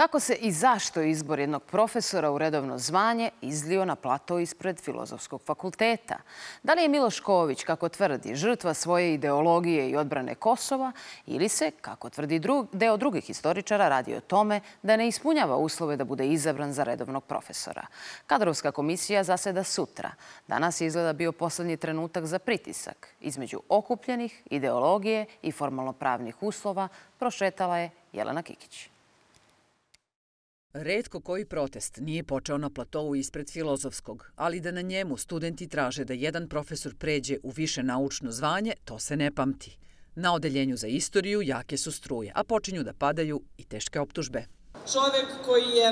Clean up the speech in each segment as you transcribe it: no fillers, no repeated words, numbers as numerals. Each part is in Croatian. Kako se i zašto izbor jednog profesora u redovno zvanje izlio na plato ispred Filozofskog fakulteta? Da li je Miloš Ković, kako tvrdi, žrtva svoje ideologije i odbrane Kosova ili se, kako tvrdi deo drugih historičara, radi o tome da ne ispunjava uslove da bude izabran za redovnog profesora? Kadrovska komisija zaseda sutra. Danas je izgleda bio posljednji trenutak za pritisak. Između okupljenih, ideologije i formalno-pravnih uslova prošetala je Jelena Kikić. Retko koji protest nije počeo na platovu ispred Filozofskog, ali da na njemu studenti traže da jedan profesor pređe u više naučno zvanje, to se ne pamti. Na odeljenju za istoriju jake su struje, a počinju da padaju i teške optužbe. Čovek koji je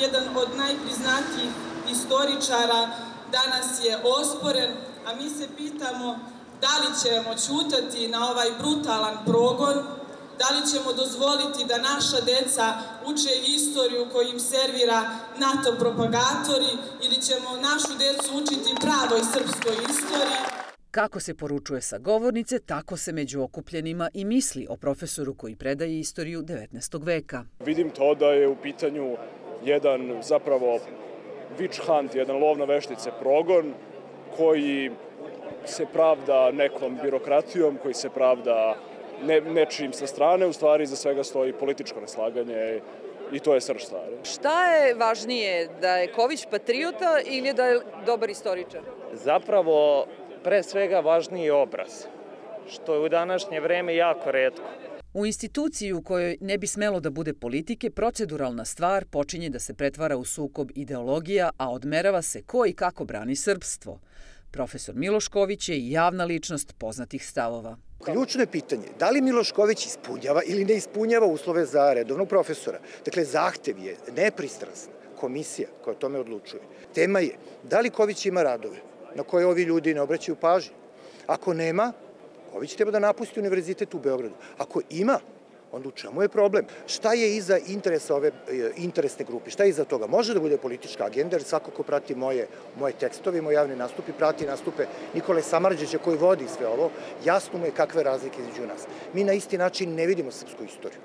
jedan od najpriznatijih istoričara danas je osporen, a mi se pitamo da li ćemo ćutati na ovaj brutalan progon. Da li ćemo dozvoliti da naša deca uče istoriju koju im servira NATO propagatori ili ćemo našu decu učiti pravoj srpskoj istoriji? Kako se poručuje sa govornice, tako se među okupljenima i misli o profesoru koji predaje istoriju 19. veka. Vidim to da je u pitanju jedan zapravo witch hunt, jedan lov na veštice progon koji se pravda nekom birokratijom, koji se pravda nečim sa strane, u stvari za svega stoji političko neslaganje i to je srž stvari. Šta je važnije, da je Ković patriota ili da je dobar istoričar? Zapravo, pre svega važniji je obraz, što je u današnje vreme jako retko. U instituciji u kojoj ne bi smelo da bude politike, proceduralna stvar počinje da se pretvara u sukob ideologija, a odmerava se ko i kako brani srpstvo. Profesor Miloš Ković je javna ličnost poznatih stavova. Ključno je pitanje da li Miloš Ković ispunjava ili ne ispunjava uslove za redovnog profesora. Dakle, zahtev je nepristrasna komisija koja o tome odlučuje. Tema je da li Ković ima radove na koje ovi ljudi ne obraćaju pažnju. Ako nema, Ković treba da napusti univerzitet u Beogradu. Ako ima, onda u čemu je problem? Šta je iza interesa ove interesne grupe? Šta je iza toga? Može da bude politička agenda, jer svako ko prati moje tekstove, moje javne nastupi, prati nastupe Nikole Samardžića koji vodi sve ovo, jasno mu je kakve razlike između nas. Mi na isti način ne vidimo srpsku istoriju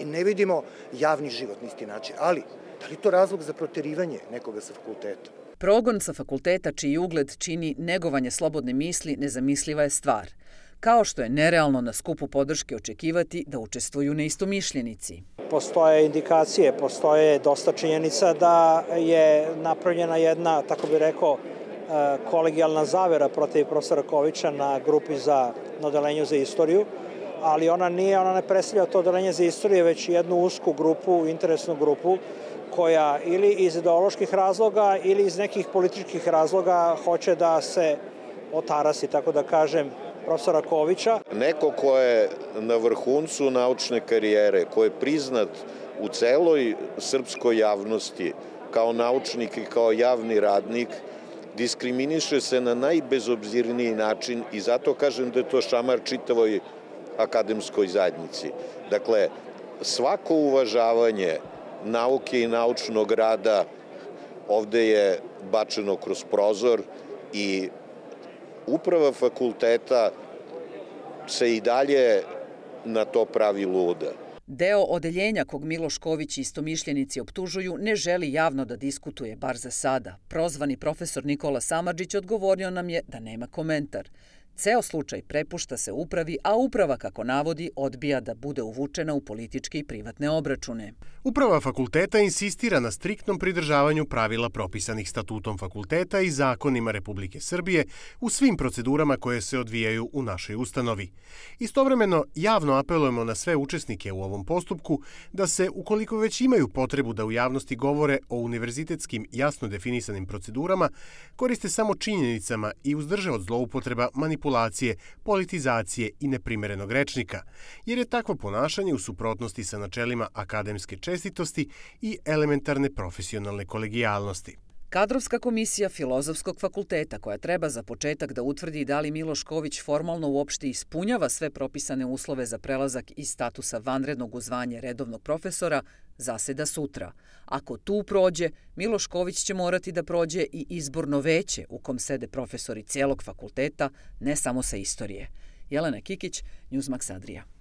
i ne vidimo javni život na isti način, ali da li je to razlog za proterivanje nekoga sa fakulteta? Progon sa fakulteta čiji ugled čini negovanje slobodne misli nezamisliva je stvar, kao što je nerealno na skupu podrške očekivati da učestvuju neistomišljenici. Postoje indikacije, postoje dosta činjenica da je napravljena jedna, tako bih rekao, kolegijalna zavera protiv profesora Kovića na grupi za odeljenju za istoriju, ali ona ne predstavlja to odeljenje za istoriju, već jednu usku grupu, interesnu grupu, koja ili iz ideoloških razloga ili iz nekih političkih razloga hoće da se otarasi, tako da kažem, profesora Kovića. Neko ko je na vrhuncu naučne karijere, ko je priznat u celoj srpskoj javnosti kao naučnik i kao javni radnik, diskriminiše se na najbezobzirniji način i zato kažem da je to šamar čitavoj akademskoj zajednici. Dakle, svako uvažavanje nauke i naučnog rada ovde je bačeno kroz prozor i uprava fakulteta se i dalje na to pravi luda. Deo odeljenja kog Miloš Ković i istomišljenici optužuju ne želi javno da diskutuje, bar za sada. Prozvani profesor Nikola Samardžić odgovorio nam je da nema komentar. Ceo slučaj prepušta se upravi, a uprava, kako navodi, odbija da bude uvučena u političke i privatne obračune. Uprava fakulteta insistira na striktnom pridržavanju pravila propisanih statutom fakulteta i zakonima Republike Srbije u svim procedurama koje se odvijaju u našoj ustanovi. Istovremeno, javno apelujemo na sve učesnike u ovom postupku da se, ukoliko već imaju potrebu da u javnosti govore o univerzitetskim jasno definisanim procedurama, koriste samo činjenicama i uzdrže od zloupotreba, manipulacije, politizacije i neprimerenog rečnika, jer je takvo ponašanje u suprotnosti sa načelima akademske čestitosti i elementarne profesionalne kolegijalnosti. Kadrovska komisija Filozofskog fakulteta, koja treba za početak da utvrdi da li Miloš Ković formalno uopšte ispunjava sve propisane uslove za prelazak iz statusa vanrednog u zvanje redovnog profesora, zaseda sutra. Ako tu prođe, Miloš Ković će morati da prođe i izborno veće u kom sede profesori cijelog fakulteta, ne samo sa istorije. Jelena Kikić, Newsmax Adria.